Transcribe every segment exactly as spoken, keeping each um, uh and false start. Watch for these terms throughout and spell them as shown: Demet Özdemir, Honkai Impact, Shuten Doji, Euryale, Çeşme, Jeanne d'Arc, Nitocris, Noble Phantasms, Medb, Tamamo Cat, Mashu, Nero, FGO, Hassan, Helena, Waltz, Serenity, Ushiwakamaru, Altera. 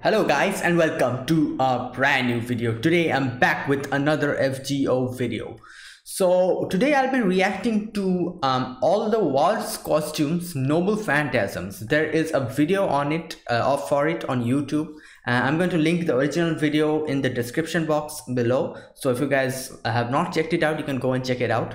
Hello guys and welcome to a brand new video. Today I'm back with another F G O video. So today I'll be reacting to um, all the Waltz costumes, Noble Phantasms. There is a video on it uh, for it on YouTube. Uh, I'm going to link the original video in the description box below. So if you guys have not checked it out, you can go and check it out.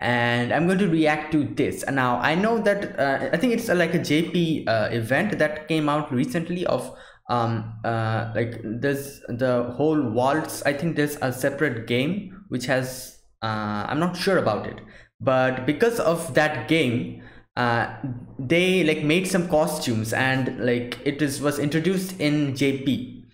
And I'm going to react to this. Now I know that uh, I think it's uh, like a J P uh, event that came out recently of um uh like there's the whole Waltz. I think there's a separate game which has uh I'm not sure about it, but because of that game uh they like made some costumes and like it is was introduced in J P.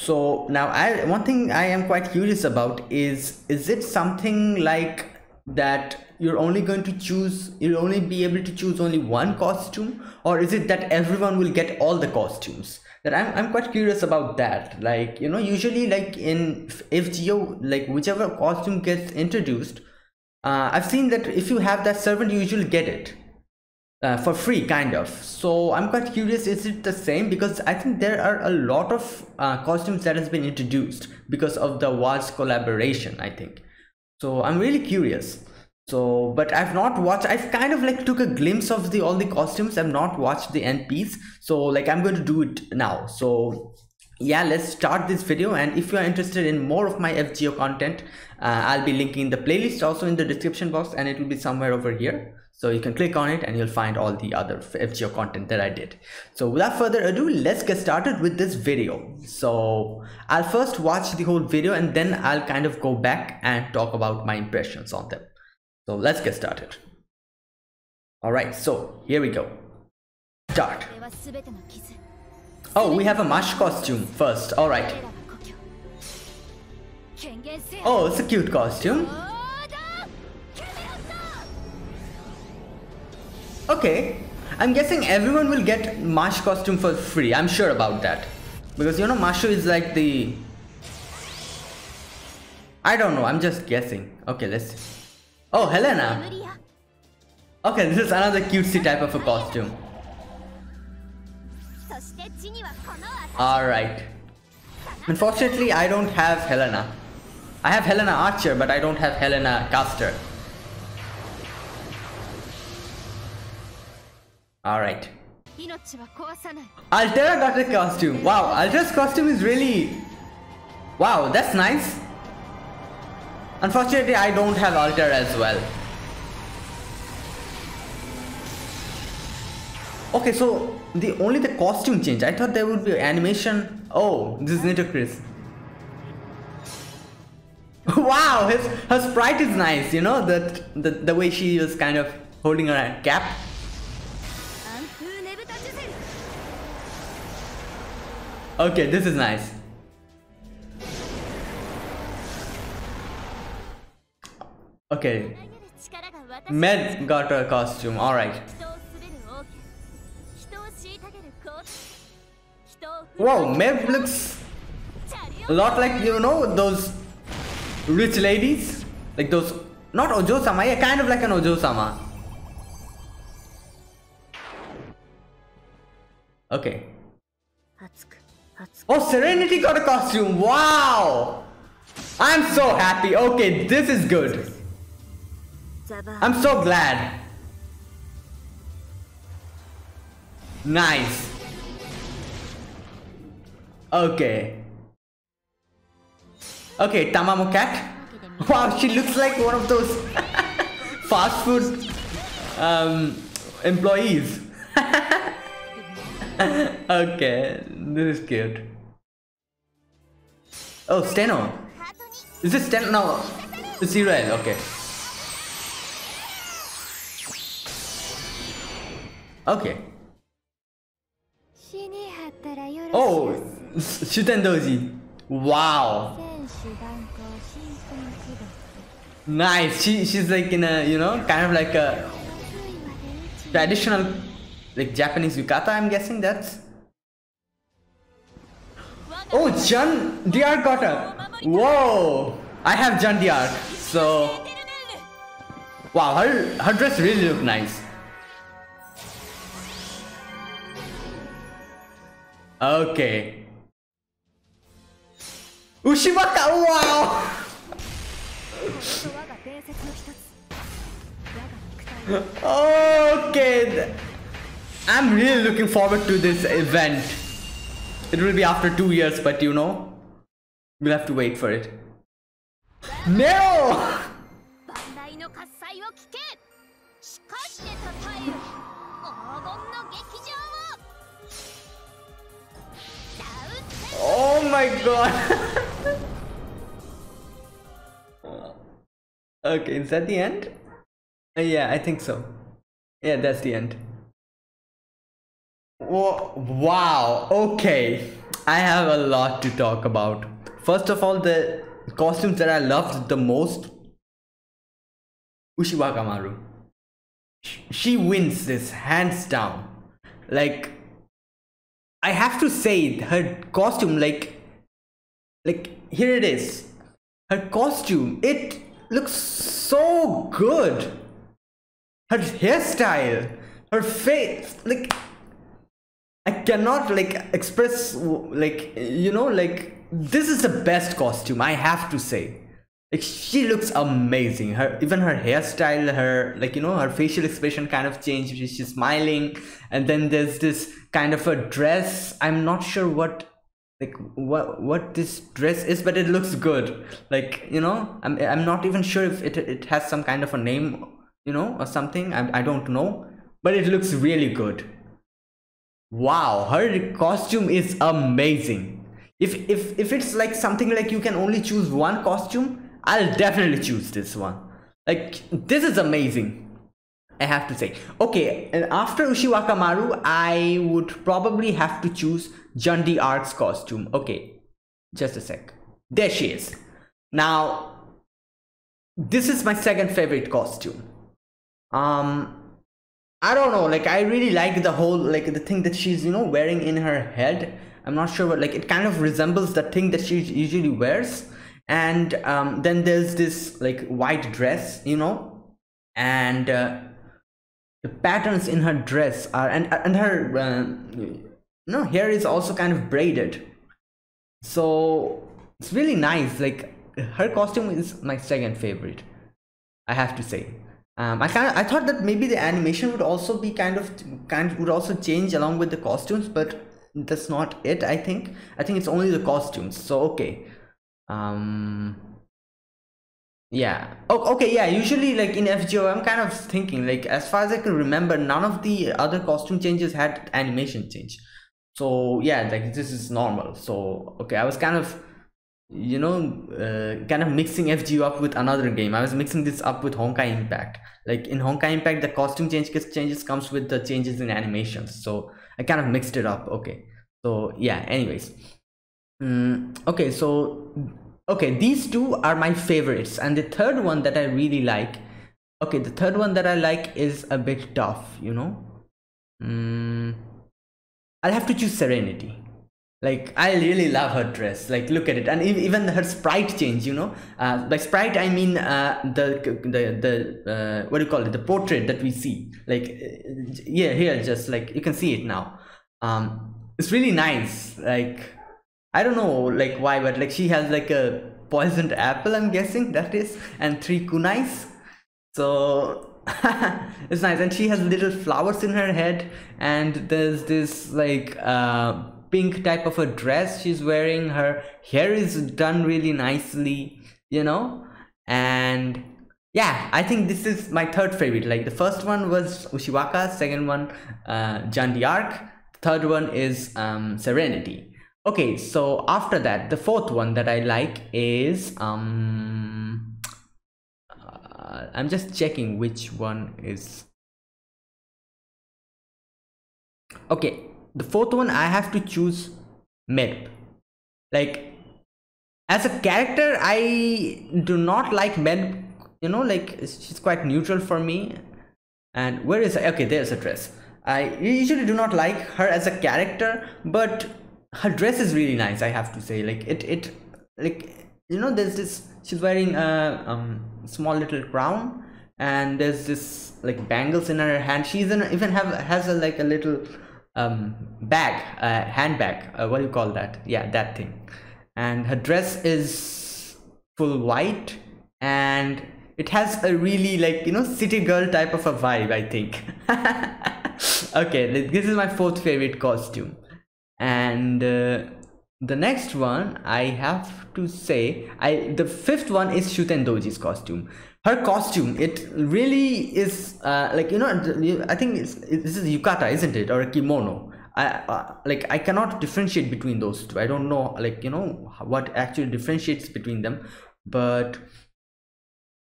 So now I one thing I am quite curious about is is it something like that you're only going to choose you'll only be able to choose only one costume, or is it that everyone will get all the costumes? That I'm, I'm quite curious about that. Like, you know, usually like in F G O, like whichever costume gets introduced, uh, I've seen that if you have that servant you usually get it uh, for free, kind of. So I'm quite curious, is it the same? Because I think there are a lot of uh, costumes that has been introduced because of the Waltz collaboration, I think. So I'm really curious. So, but I've not watched, I've kind of like took a glimpse of the all the costumes. I've not watched the end piece. So like I'm going to do it now. So yeah, let's start this video. And if you are interested in more of my F G O content, uh, I'll be linking the playlist also in the description box, and it will be somewhere over here. So you can click on it and you'll find all the other F G O content that I did. So without further ado, let's get started with this video. So I'll first watch the whole video and then I'll kind of go back and talk about my impressions on them. So let's get started. Alright, so here we go. Start. Oh, we have a Mashu costume first. Alright. Oh, it's a cute costume. Okay. I'm guessing everyone will get Mashu costume for free. I'm sure about that. Because you know Mashu is like the... I don't know, I'm just guessing. Okay, let's see. Oh, Helena. Okay, this is another cutesy type of a costume. Alright. Unfortunately, I don't have Helena. I have Helena Archer, but I don't have Helena Caster. Alright. Altera got a costume. Wow, Altera's costume is really... Wow, that's nice. Unfortunately, I don't have Altera as well. Okay, so the only the costume change. I thought there would be animation. Oh, this is Nitocris. Wow, his, her sprite is nice. You know that the, the way she was kind of holding her cap. Okay, this is nice. Okay, Medb got a costume, alright. Wow, Medb looks a lot like, you know, those rich ladies. Like those, not Ojo-sama, yeah, kind of like an Ojo-sama. Okay. Oh, Serenity got a costume, wow! I'm so happy, okay, this is good. I'm so glad. Nice. Okay. Okay, Tamamo Cat. Wow, she looks like one of those fast food um, employees. Okay, this is cute. Oh, Steno. Is this Steno? No, it's Euryale, okay. Okay. Oh, Shuten Doji. Wow. Nice. She she's like in a, you know, kind of like a traditional like Japanese yukata, I'm guessing that's. Oh, Jeanne d'Arc got her. Whoa. I have Jeanne d'Arc. So wow, her her dress really looked nice. Okay. Ushiwaka! Wow! Okay. I'm really looking forward to this event. It will be after two years, but you know, we'll have to wait for it. No! Oh my god. Okay, is that the end? Uh, yeah, I think so. Yeah, that's the end. Whoa, wow, okay. I have a lot to talk about. First of all, the costumes that I loved the most. Ushiwakamaru. She wins this, hands down. Like, I have to say, her costume, like, like, here it is. Her costume, it looks so good. Her hairstyle, her face, like, I cannot, like, express, like, you know, like, this is the best costume, I have to say. Like, she looks amazing. Her, even her hairstyle, her, like, you know, her facial expression kind of changed. She, she's smiling, and then there's this kind of a dress. I'm not sure what, like, what what this dress is, but it looks good. Like, you know, I'm I'm not even sure if it it has some kind of a name, you know, or something. I I don't know, but it looks really good. Wow, her costume is amazing. If if if it's like something like you can only choose one costume, I'll definitely choose this one. Like, this is amazing, I have to say. Okay, and after Ushiwakamaru, I would probably have to choose Jeanne d'Arc's costume. Okay, just a sec. There she is. Now, this is my second favorite costume. Um, I don't know, like, I really like the whole, like, the thing that she's, you know, wearing in her head. I'm not sure what, like, it kind of resembles the thing that she usually wears. And um, then there's this like white dress, you know, and uh, the patterns in her dress are, and and her uh, no hair is also kind of braided, so it's really nice. Like, her costume is my second favorite, I have to say. Um, I kind of I thought that maybe the animation would also be kind of kind would also change along with the costumes, but that's not it. I think I think it's only the costumes. So okay. Um yeah, oh okay, yeah, usually like in F G O, I'm kind of thinking, like, as far as I can remember, none of the other costume changes had animation change, so yeah, like, this is normal. So okay, I was kind of, you know, uh, kind of mixing F G O up with another game. I was mixing this up with Honkai Impact. Like, in Honkai Impact, the costume change changes comes with the changes in animations, so I kind of mixed it up. Okay, so yeah, anyways. Mm, okay, so okay, these two are my favorites, and the third one that I really like, okay, the third one that I like is a bit tough, you know. Mm, I'll have to choose Serenity. Like, I really love her dress. Like, look at it, and even her sprite change, you know. Uh, by sprite, I mean uh, the the the uh, what do you call it? The portrait that we see. Like, yeah, here, just like you can see it now. Um, it's really nice. Like, I don't know, like, why, but like, she has like a poisoned apple, I'm guessing that is, and three kunais. So it's nice, and she has little flowers in her head, and there's this like uh, pink type of a dress she's wearing. Her hair is done really nicely, you know, and yeah, I think this is my third favorite. Like, the first one was Ushiwaka, second one uh, Jeanne d'Arc, third one is um, Serenity. Okay, so after that, the fourth one that I like is, um, uh, I'm just checking which one is, okay, the fourth one I have to choose Medb. Like, as a character, I do not like Medb, you know, like, she's quite neutral for me. And where is, I? Okay, there's a dress. I usually do not like her as a character, but her dress is really nice, I have to say. Like, it it like, you know, there's this, she's wearing a um small little crown, and there's this like bangles in her hand. She's in, even have has a like a little um bag, uh handbag, uh, what do you call that? Yeah, that thing. and her dress is full white and it has a really, like, you know, city girl type of a vibe, I think. Okay, this is my fourth favorite costume. And uh, the next one, I have to say, I the fifth one is Shuten Doji's costume. Her costume, it really is, uh, like, you know, I think it's, it, this is yukata, isn't it? Or a kimono. I, uh, like, I cannot differentiate between those two. I don't know, like, you know, what actually differentiates between them. But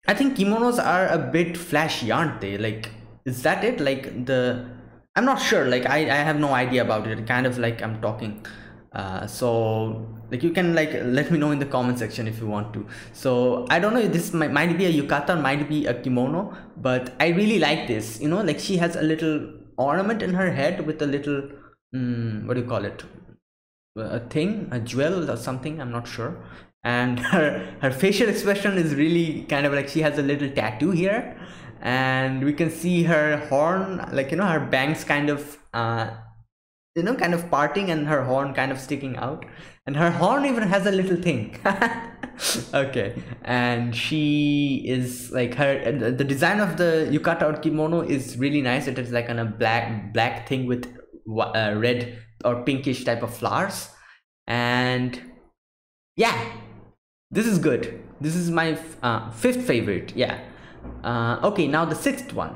I think kimonos are a bit flashy, aren't they? Like, is that it? Like, the... I'm not sure, like, I, I have no idea about it, kind of like I'm talking. Uh, so, like, you can, like, let me know in the comment section if you want to. So, I don't know if this might, might be a yukata, might be a kimono, but I really like this, you know, like, she has a little ornament in her head with a little, um, what do you call it, a thing, a jewel or something, I'm not sure. And her, her facial expression is really kind of like she has a little tattoo here. And we can see her horn, like, you know, her bangs kind of, uh, you know, kind of parting and her horn kind of sticking out. And her horn even has a little thing. Okay. And she is like her, the design of the yukata or kimono is really nice. It is like on a black, black thing with uh, red or pinkish type of flowers. And yeah, this is good. This is my uh, fifth favorite. Yeah. Uh, okay, now the sixth one.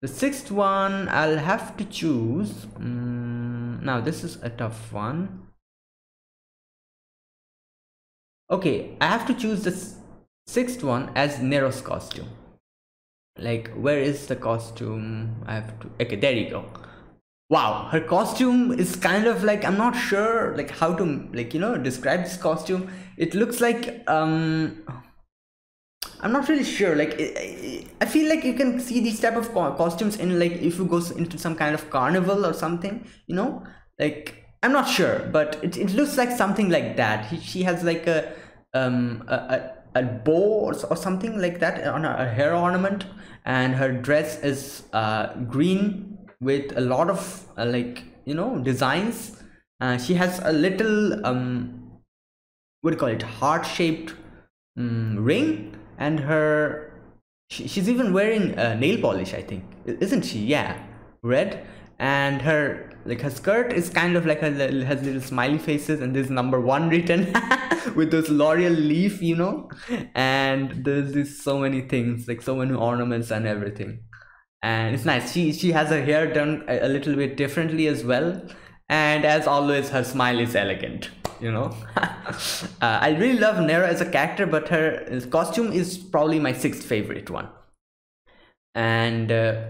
The sixth one I'll have to choose. Mm, now this is a tough one. Okay, I have to choose the sixth one as Nero's costume. Like, where is the costume? I have to. Okay, there you go. Wow, her costume is kind of like, I'm not sure like how to like you know describe this costume. It looks like um. I'm not really sure, like, I feel like you can see these type of costumes in, like, if you go into some kind of carnival or something, you know, like, I'm not sure, but it, it looks like something like that. He, she has, like, a, um, a, a, a bow or, or something like that on her, her hair ornament, and her dress is uh, green with a lot of, uh, like, you know, designs. Uh, she has a little, um, what do you call it, heart-shaped um, ring. And her, she, she's even wearing uh, nail polish, I think, isn't she? Yeah, red. And her, like, her skirt is kind of like her, has little smiley faces, and there's number one written with those L'Oreal leaf, you know. And there's this so many things, like so many ornaments and everything. And it's nice. She she has her hair done a, a little bit differently as well. And as always, her smile is elegant. You know, uh, I really love Nero as a character, but her costume is probably my sixth favorite one. And uh,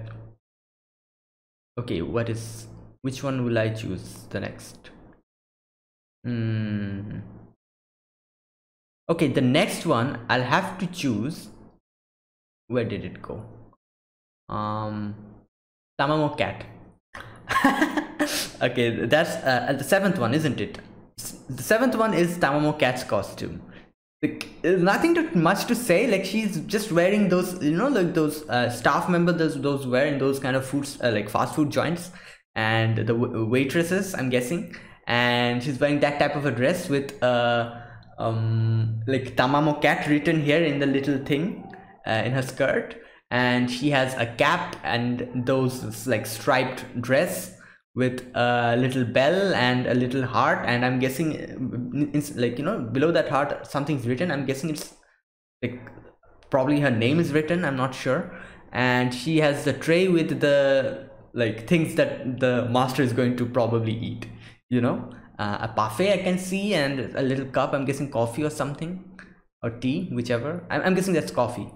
okay, what is which one will I choose the next? Mm. Okay, the next one I'll have to choose. Where did it go? Um, Tamamo Cat. Okay, that's uh, the seventh one, isn't it? The seventh one is Tamamo Cat's costume. Like, nothing too much to say. Like, she's just wearing those, you know, like those uh, staff members, those those wear in those kind of foods, uh, like fast food joints, and the w waitresses, I'm guessing. And she's wearing that type of a dress with uh, um, like Tamamo Cat written here in the little thing uh, in her skirt, and she has a cap and those like striped dress with a little bell and a little heart, and I'm guessing it's like, you know, below that heart something's written. I'm guessing it's like probably her name is written, I'm not sure. And she has the tray with the like things that the master is going to probably eat, you know, uh, a parfait I can see, and a little cup, I'm guessing coffee or something, or tea, whichever. I'm, I'm guessing that's coffee.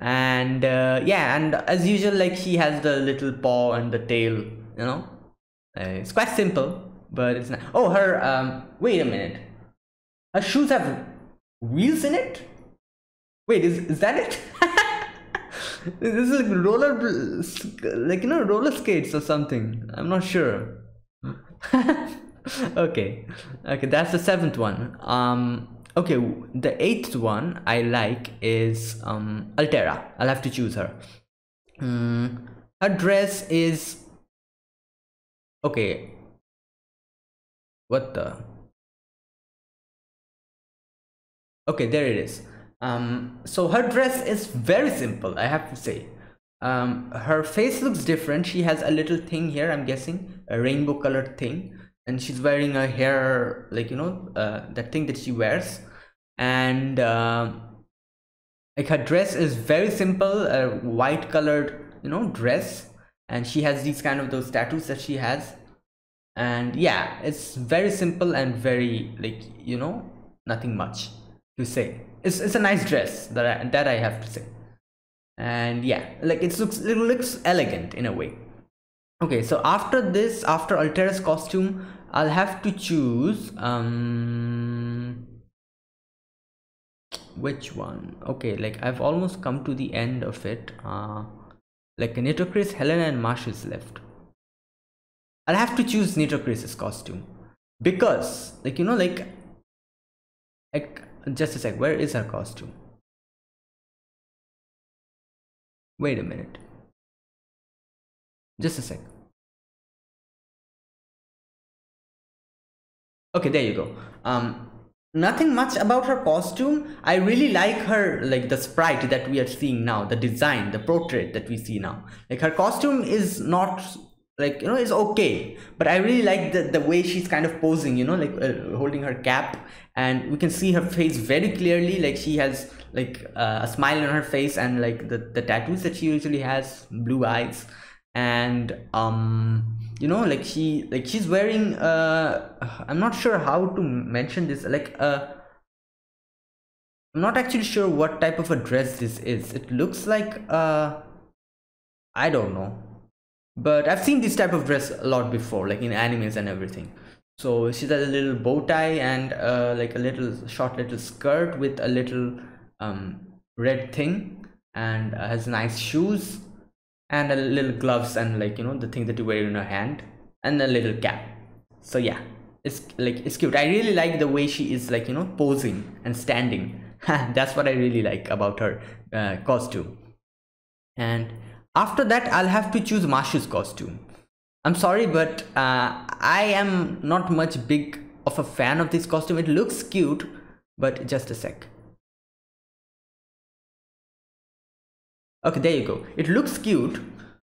And uh, yeah, and as usual, like, she has the little paw and the tail, you know. Uh, it's quite simple, but it's not. Oh, her um wait a minute, her shoes have wheels in it. Wait, is, is that it? This is like roller, like, you know, roller skates or something, I'm not sure. okay okay that's the seventh one. Um okay, the eighth one I like is um Altera. I'll have to choose her. Mm, her dress is okay, what the Okay, there it is. Um, so her dress is very simple, I have to say. Um, her face looks different. She has a little thing here, I'm guessing, a rainbow colored thing. And she's wearing a hair, like, you know, uh, that thing that she wears. And uh, like her dress is very simple, a white colored, you know, dress. And she has these kind of those tattoos that she has. And yeah, it's very simple and very, like, you know, nothing much to say. It's, it's a nice dress that I, that I have to say. And yeah, like it looks, it looks elegant in a way. Okay, so after this, after Altera's costume, I'll have to choose um, which one. Okay, like I've almost come to the end of it. Uh, like Nitocris, Helena and Mashu is left. I'll have to choose Nitocris's costume because, like, you know, like, like just a sec, where is her costume? Wait a minute. Just a sec. Okay, there you go. Um, nothing much about her costume. I really like her, like the sprite that we are seeing now, the design, the portrait that we see now. Like her costume is not, like, you know, it's okay, but I really like the, the way she's kind of posing, you know, like uh, holding her cap, and we can see her face very clearly. Like she has like uh, a smile on her face, and like the, the tattoos that she usually has, blue eyes. And um you know, like she like she's wearing uh I'm not sure how to mention this, like uh I'm not actually sure what type of a dress this is. It looks like uh I don't know, but I've seen this type of dress a lot before, like in animes and everything. So she's has a little bow tie and uh like a little short little skirt with a little um red thing, and uh, has nice shoes and a little gloves, and like, you know, the thing that you wear in your hand, and a little cap. So yeah, it's like, it's cute. I really like the way she is, like, you know, posing and standing. That's what I really like about her uh, costume. And after that, I'll have to choose Mashu's costume. I'm sorry, but uh, I am not much big of a fan of this costume. It looks cute, but just a sec. Okay, there you go. It looks cute,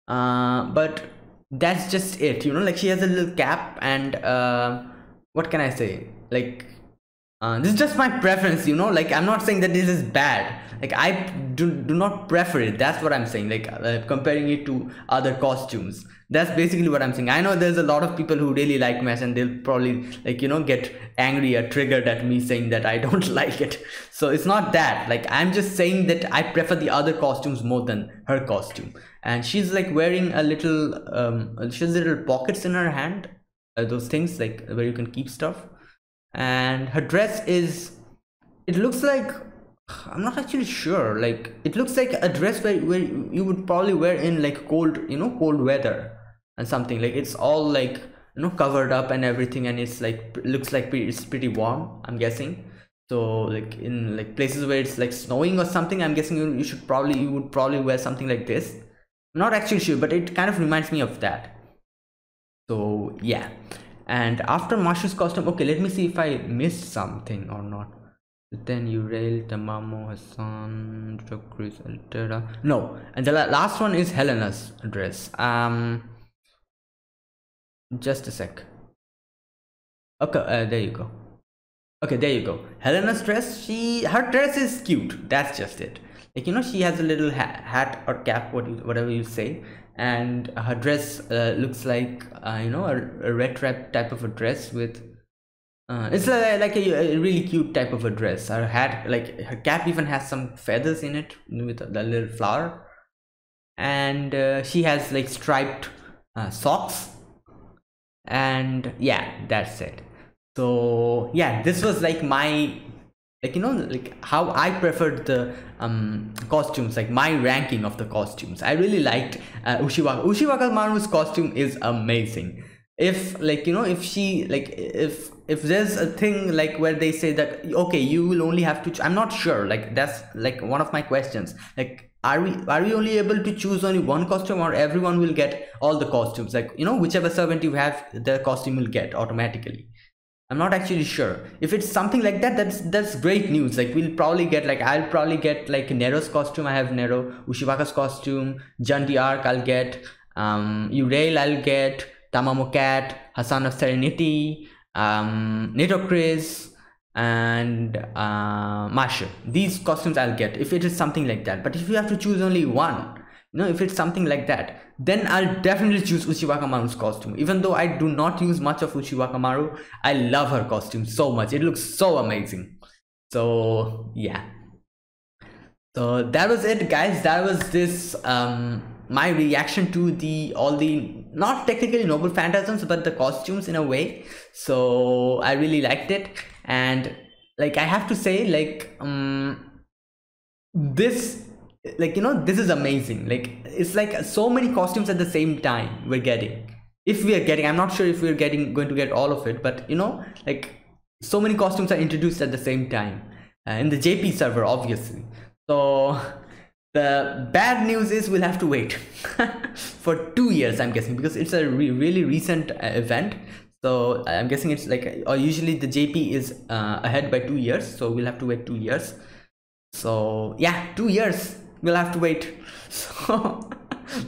uh, but that's just it, you know, like she has a little cap and uh, what can I say? Like, uh, this is just my preference, you know, like I'm not saying that this is bad. Like I do, do not prefer it. That's what I'm saying, like uh, comparing it to other costumes. That's basically what I'm saying. I know there's a lot of people who really like mesh, and they'll probably, like, you know, get angry or triggered at me saying that I don't like it. So it's not that, like, I'm just saying that I prefer the other costumes more than her costume. And she's like wearing a little, um, she has little pockets in her hand, uh, those things like where you can keep stuff. And her dress is, it looks like, I'm not actually sure, like it looks like a dress where, where you would probably wear in like cold, you know, cold weather and something. Like it's all like, you know, covered up and everything, and it's like looks like it's pretty warm, I'm guessing. So like in like places where it's like snowing or something, I'm guessing you, you should probably you would probably wear something like this. I'm not actually sure, but it kind of reminds me of that. So yeah. And after Mashu's costume, okay, let me see if I missed something or not. Then Euryale, Tamamo, Hassan, Nitocris, Altera. No, and the last one is Helena's dress. Um, just a sec. Okay, uh, there you go. Okay, there you go. Helena's dress. She her dress is cute. That's just it. Like, you know, she has a little ha hat or cap, what you, whatever you say, and her dress uh, looks like uh, you know, a, a red wrap type of a dress with. Uh, it's like, like a, a really cute type of a dress. Her hat, like her cap, even has some feathers in it with the little flower, and uh, she has like striped uh, socks, and yeah, that's it. So yeah, this was like my, like, you know, like how I preferred the um costumes, like my ranking of the costumes. I really liked uh, Ushiwaka Ushiwakamaru's costume is amazing. If, like, you know, if she, like, if if there's a thing like where they say that, okay, you will only have to ch I'm not sure, like that's like one of my questions, like are we are we only able to choose only one costume, or everyone will get all the costumes? Like, you know, whichever servant you have, the costume will get automatically. I'm not actually sure. If it's something like that, that's that's great news. Like we'll probably get like I'll probably get like Nero's costume. I have Nero, Ushiwaka's costume, Jeanne d'Arc I'll get, um, Euryale I'll get, Tamamo Cat, Hassan of Serenity, um, Nitocris, and uh, Mashu. These costumes I'll get if it is something like that. But if you have to choose only one, you know, if it's something like that, then I'll definitely choose Ushiwakamaru's costume. Even though I do not use much of Ushiwakamaru, I love her costume so much. It looks so amazing. So yeah. So that was it, guys. That was this um my reaction to the all the not technically Noble Phantasms but the costumes in a way. So I really liked it, and like I have to say, like um this like you know this is amazing. Like it's like so many costumes at the same time we're getting. If we are getting, I'm not sure if we're getting going to get all of it, but you know, like so many costumes are introduced at the same time uh, in the J P server, obviously. So the bad news is we'll have to wait for two years, I'm guessing, because it's a re really recent uh, event. So I'm guessing it's like, or usually the J P is uh, ahead by two years. So we'll have to wait two years. So yeah, two years we'll have to wait. So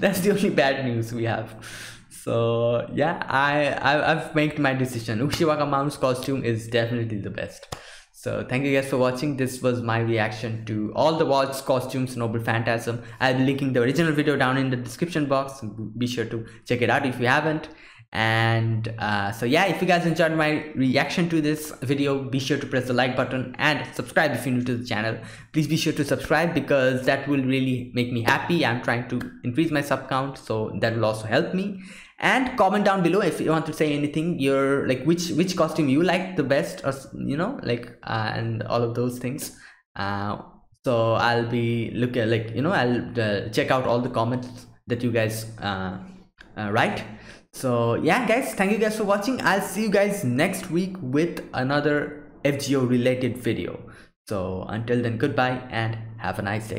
that's the only bad news we have. So yeah, I, I I've made my decision. Ushiwakamaru's costume is definitely the best. So thank you guys for watching. This was my reaction to all the Waltz costumes, Noble Phantasm. I'll be linking the original video down in the description box. Be sure to check it out if you haven't. And uh, so yeah, if you guys enjoyed my reaction to this video, be sure to press the like button and subscribe if you're new to the channel. Please be sure to subscribe because that will really make me happy. I'm trying to increase my sub count, so that will also help me. And comment down below if you want to say anything, your like which which costume you like the best, or you know, like uh, and all of those things. Uh, so I'll be look at like you know I'll uh, check out all the comments that you guys uh, uh, write. So yeah, guys, thank you guys for watching. I'll see you guys next week with another F G O related video. So until then, goodbye and have a nice day.